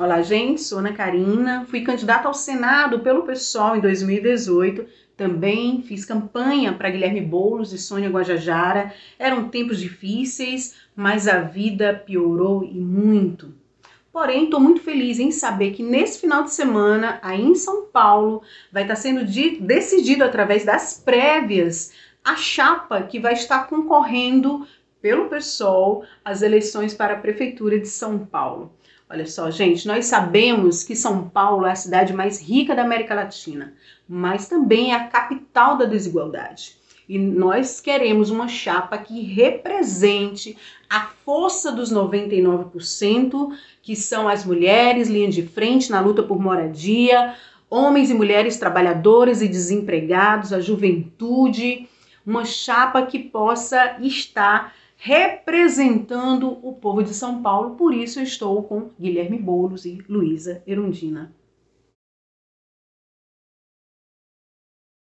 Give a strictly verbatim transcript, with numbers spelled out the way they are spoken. Olá, gente, sou Ana Karina, fui candidata ao Senado pelo P SOL em dois mil e dezoito, também fiz campanha para Guilherme Boulos e Sônia Guajajara. Eram tempos difíceis, mas a vida piorou e muito. Porém, estou muito feliz em saber que nesse final de semana, aí em São Paulo, vai estar sendo decidido através das prévias a chapa que vai estar concorrendo pelo P SOL às eleições para a Prefeitura de São Paulo. Olha só, gente, nós sabemos que São Paulo é a cidade mais rica da América Latina, mas também é a capital da desigualdade. E nós queremos uma chapa que represente a força dos noventa e nove por cento, que são as mulheres, linha de frente na luta por moradia, homens e mulheres trabalhadores e desempregados, a juventude, uma chapa que possa estar representando o povo de São Paulo. Por isso eu estou com Guilherme Boulos e Luísa Erundina.